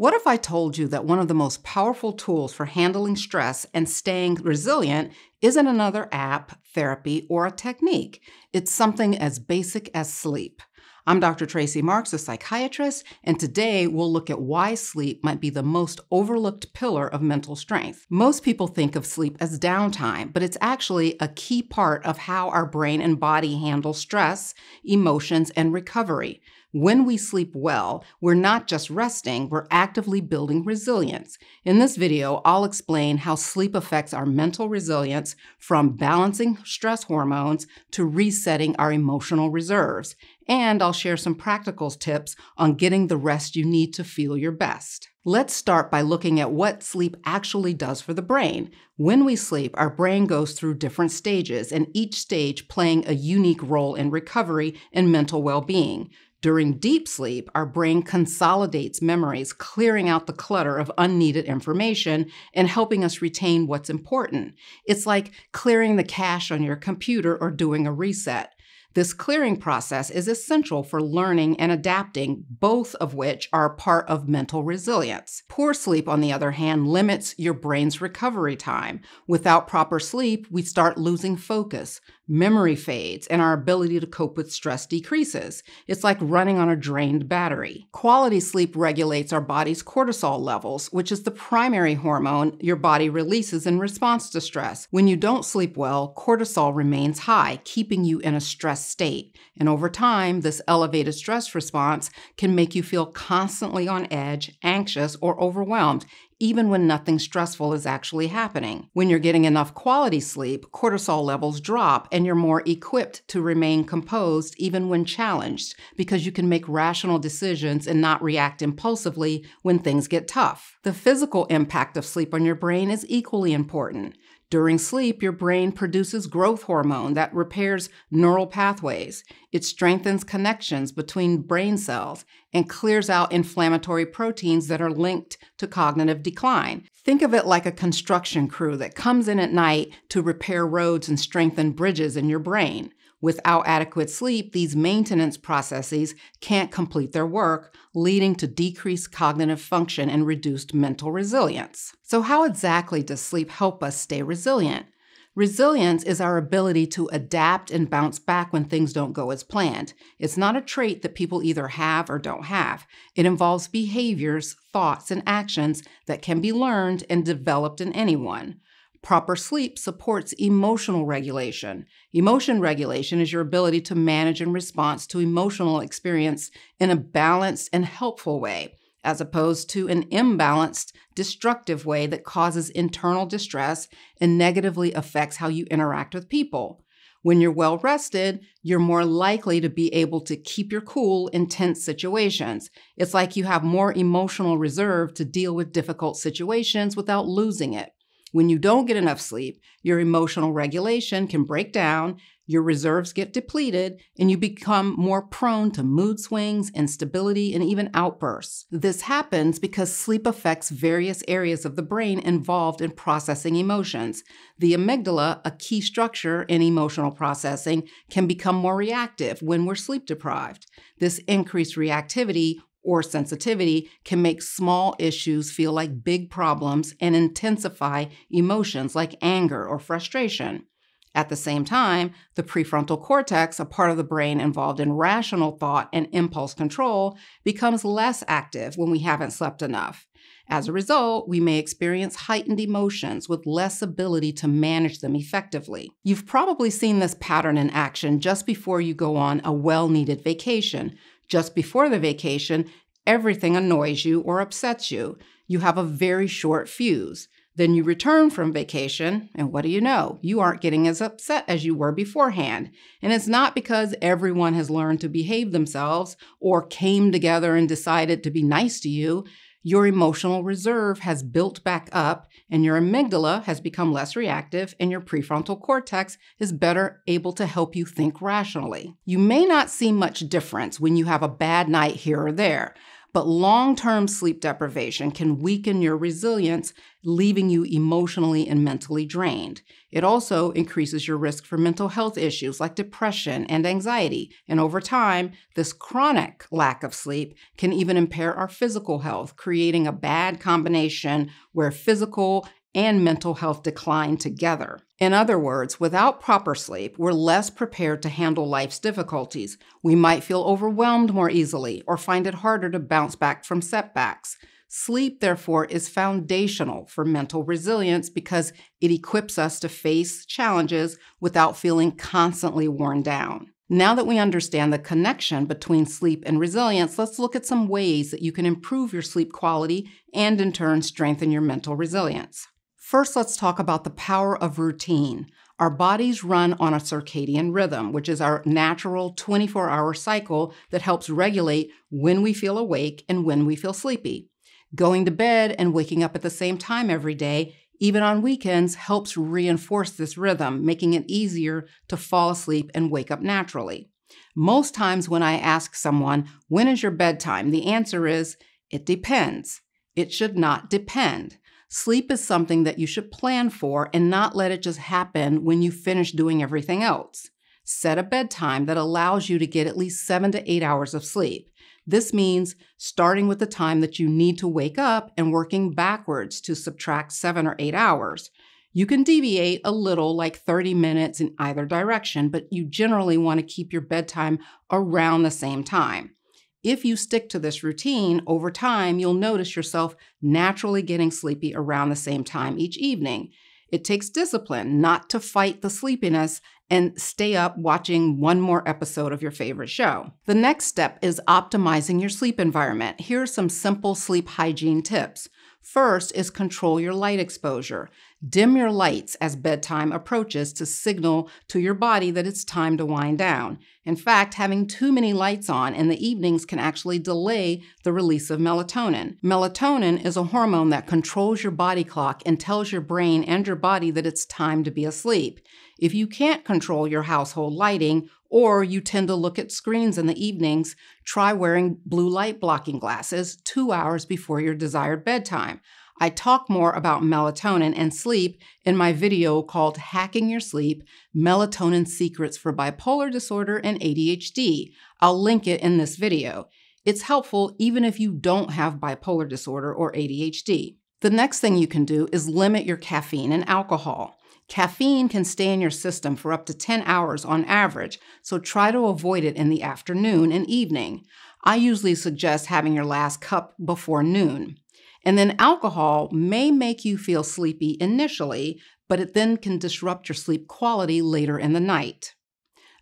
What if I told you that one of the most powerful tools for handling stress and staying resilient isn't another app, therapy, or a technique? It's something as basic as sleep. I'm Dr. Tracy Marks, a psychiatrist, and today we'll look at why sleep might be the most overlooked pillar of mental strength. Most people think of sleep as downtime, but it's actually a key part of how our brain and body handle stress, emotions, and recovery. When we sleep well, we're not just resting, we're actively building resilience. In this video, I'll explain how sleep affects our mental resilience, from balancing stress hormones to resetting our emotional reserves. And I'll share some practical tips on getting the rest you need to feel your best. Let's start by looking at what sleep actually does for the brain. When we sleep, our brain goes through different stages, and each stage playing a unique role in recovery and mental well-being. During deep sleep, our brain consolidates memories, clearing out the clutter of unneeded information and helping us retain what's important. It's like clearing the cache on your computer or doing a reset. This clearing process is essential for learning and adapting, both of which are part of mental resilience. Poor sleep, on the other hand, limits your brain's recovery time. Without proper sleep, we start losing focus, memory fades, and our ability to cope with stress decreases. It's like running on a drained battery. Quality sleep regulates our body's cortisol levels, which is the primary hormone your body releases in response to stress. When you don't sleep well, cortisol remains high, keeping you in a stress state. And over time, this elevated stress response can make you feel constantly on edge, anxious, or overwhelmed, even when nothing stressful is actually happening. When you're getting enough quality sleep, cortisol levels drop and you're more equipped to remain composed even when challenged, because you can make rational decisions and not react impulsively when things get tough. The physical impact of sleep on your brain is equally important. During sleep, your brain produces growth hormone that repairs neural pathways. It strengthens connections between brain cells and clears out inflammatory proteins that are linked to cognitive decline. Think of it like a construction crew that comes in at night to repair roads and strengthen bridges in your brain. Without adequate sleep, these maintenance processes can't complete their work, leading to decreased cognitive function and reduced mental resilience. So how exactly does sleep help us stay resilient? Resilience is our ability to adapt and bounce back when things don't go as planned. It's not a trait that people either have or don't have. It involves behaviors, thoughts, and actions that can be learned and developed in anyone. Proper sleep supports emotional regulation. Emotion regulation is your ability to manage and respond to emotional experience in a balanced and helpful way, as opposed to an imbalanced, destructive way that causes internal distress and negatively affects how you interact with people. When you're well rested, you're more likely to be able to keep your cool in tense situations. It's like you have more emotional reserve to deal with difficult situations without losing it. When you don't get enough sleep, your emotional regulation can break down, your reserves get depleted, and you become more prone to mood swings, instability, and even outbursts. This happens because sleep affects various areas of the brain involved in processing emotions. The amygdala, a key structure in emotional processing, can become more reactive when we're sleep deprived. This increased reactivity or sensitivity can make small issues feel like big problems and intensify emotions like anger or frustration. At the same time, the prefrontal cortex, a part of the brain involved in rational thought and impulse control, becomes less active when we haven't slept enough. As a result, we may experience heightened emotions with less ability to manage them effectively. You've probably seen this pattern in action just before you go on a well-needed vacation. Just before the vacation, everything annoys you or upsets you. You have a very short fuse. Then you return from vacation, and what do you know? You aren't getting as upset as you were beforehand. And it's not because everyone has learned to behave themselves or came together and decided to be nice to you. Your emotional reserve has built back up, and your amygdala has become less reactive, and your prefrontal cortex is better able to help you think rationally. You may not see much difference when you have a bad night here or there, But long-term sleep deprivation can weaken your resilience, leaving you emotionally and mentally drained. It also increases your risk for mental health issues like depression and anxiety. And over time, this chronic lack of sleep can even impair our physical health, creating a bad combination where physical and mental health decline together. In other words, without proper sleep, we're less prepared to handle life's difficulties. We might feel overwhelmed more easily or find it harder to bounce back from setbacks. Sleep, therefore, is foundational for mental resilience because it equips us to face challenges without feeling constantly worn down. Now that we understand the connection between sleep and resilience, let's look at some ways that you can improve your sleep quality and, in turn, strengthen your mental resilience. First, let's talk about the power of routine. Our bodies run on a circadian rhythm, which is our natural 24-hour cycle that helps regulate when we feel awake and when we feel sleepy. Going to bed and waking up at the same time every day, even on weekends, helps reinforce this rhythm, making it easier to fall asleep and wake up naturally. Most times when I ask someone, "When is your bedtime?" the answer is, "It depends." It should not depend. Sleep is something that you should plan for and not let it just happen when you finish doing everything else. Set a bedtime that allows you to get at least 7 to 8 hours of sleep. This means starting with the time that you need to wake up and working backwards to subtract 7 or 8 hours. You can deviate a little, like 30 minutes in either direction, but you generally want to keep your bedtime around the same time. If you stick to this routine, over time, you'll notice yourself naturally getting sleepy around the same time each evening. It takes discipline not to fight the sleepiness and stay up watching one more episode of your favorite show. The next step is optimizing your sleep environment. Here are some simple sleep hygiene tips. First is control your light exposure. Dim your lights as bedtime approaches to signal to your body that it's time to wind down. In fact, having too many lights on in the evenings can actually delay the release of melatonin. Melatonin is a hormone that controls your body clock and tells your brain and your body that it's time to be asleep. If you can't control your household lighting, or you tend to look at screens in the evenings, try wearing blue light blocking glasses 2 hours before your desired bedtime. I talk more about melatonin and sleep in my video called Hacking Your Sleep: Melatonin Secrets for Bipolar Disorder and ADHD. I'll link it in this video. It's helpful even if you don't have bipolar disorder or ADHD. The next thing you can do is limit your caffeine and alcohol. Caffeine can stay in your system for up to 10 hours on average, so try to avoid it in the afternoon and evening. I usually suggest having your last cup before noon. And then alcohol may make you feel sleepy initially, but it then can disrupt your sleep quality later in the night.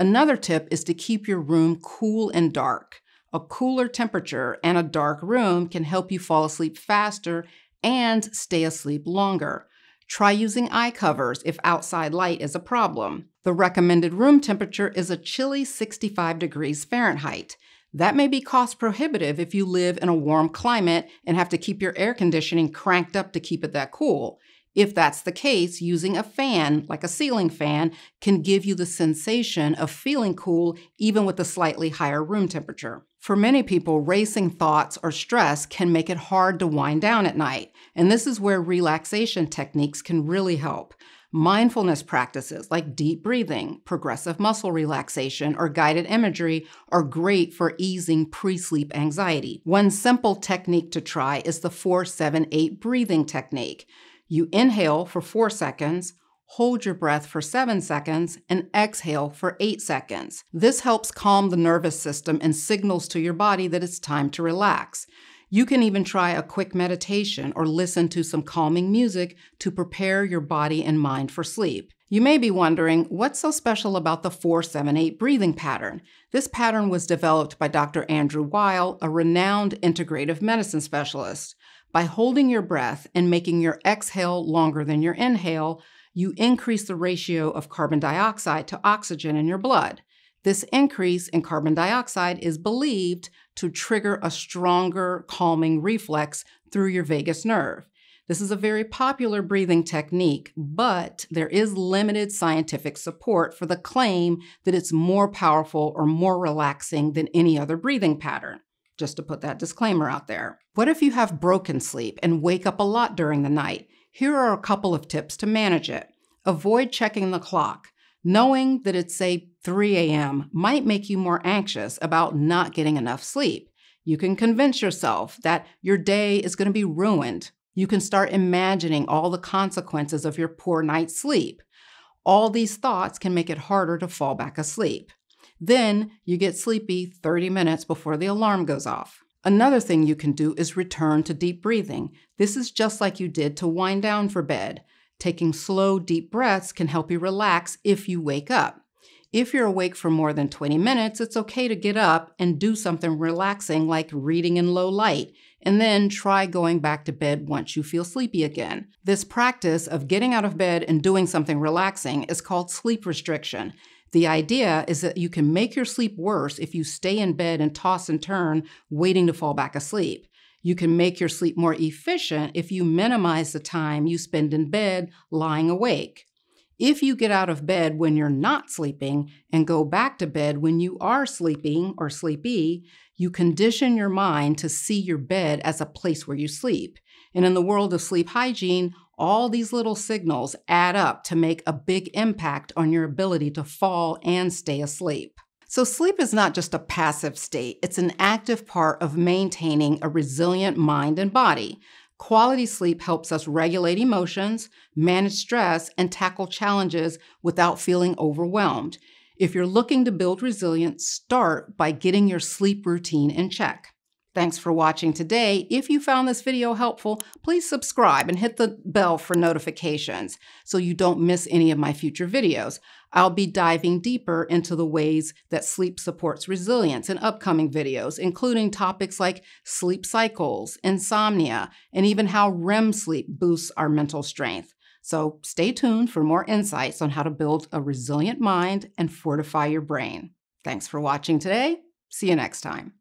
Another tip is to keep your room cool and dark. A cooler temperature and a dark room can help you fall asleep faster and stay asleep longer. Try using eye covers if outside light is a problem. The recommended room temperature is a chilly 65 degrees Fahrenheit. That may be cost prohibitive if you live in a warm climate and have to keep your air conditioning cranked up to keep it that cool. If that's the case, using a fan, like a ceiling fan, can give you the sensation of feeling cool even with a slightly higher room temperature. For many people, racing thoughts or stress can make it hard to wind down at night, and this is where relaxation techniques can really help. Mindfulness practices like deep breathing, progressive muscle relaxation, or guided imagery are great for easing pre-sleep anxiety. One simple technique to try is the 4-7-8 breathing technique. You inhale for 4 seconds, hold your breath for 7 seconds, and exhale for 8 seconds. This helps calm the nervous system and signals to your body that it's time to relax. You can even try a quick meditation or listen to some calming music to prepare your body and mind for sleep. You may be wondering, what's so special about the 4-7-8 breathing pattern? This pattern was developed by Dr. Andrew Weil, a renowned integrative medicine specialist. By holding your breath and making your exhale longer than your inhale, you increase the ratio of carbon dioxide to oxygen in your blood. This increase in carbon dioxide is believed to trigger a stronger calming reflex through your vagus nerve. This is a very popular breathing technique, but there is limited scientific support for the claim that it's more powerful or more relaxing than any other breathing pattern. just to put that disclaimer out there. What if you have broken sleep and wake up a lot during the night? Here are a couple of tips to manage it. Avoid checking the clock. Knowing that it's, say, 3 a.m. might make you more anxious about not getting enough sleep. You can convince yourself that your day is going to be ruined. You can start imagining all the consequences of your poor night's sleep. All these thoughts can make it harder to fall back asleep. Then you get sleepy 30 minutes before the alarm goes off. Another thing you can do is return to deep breathing. This is just like you did to wind down for bed. Taking slow, deep breaths can help you relax if you wake up. If you're awake for more than 20 minutes, it's okay to get up and do something relaxing like reading in low light, and then try going back to bed once you feel sleepy again. This practice of getting out of bed and doing something relaxing is called sleep restriction. The idea is that you can make your sleep worse if you stay in bed and toss and turn, waiting to fall back asleep. You can make your sleep more efficient if you minimize the time you spend in bed lying awake. If you get out of bed when you're not sleeping and go back to bed when you are sleeping or sleepy, you condition your mind to see your bed as a place where you sleep. And in the world of sleep hygiene, all these little signals add up to make a big impact on your ability to fall and stay asleep. So sleep is not just a passive state, it's an active part of maintaining a resilient mind and body. Quality sleep helps us regulate emotions, manage stress, and tackle challenges without feeling overwhelmed. If you're looking to build resilience, start by getting your sleep routine in check. Thanks for watching today. If you found this video helpful, please subscribe and hit the bell for notifications so you don't miss any of my future videos. I'll be diving deeper into the ways that sleep supports resilience in upcoming videos, including topics like sleep cycles, insomnia, and even how REM sleep boosts our mental strength. So stay tuned for more insights on how to build a resilient mind and fortify your brain. Thanks for watching today. See you next time.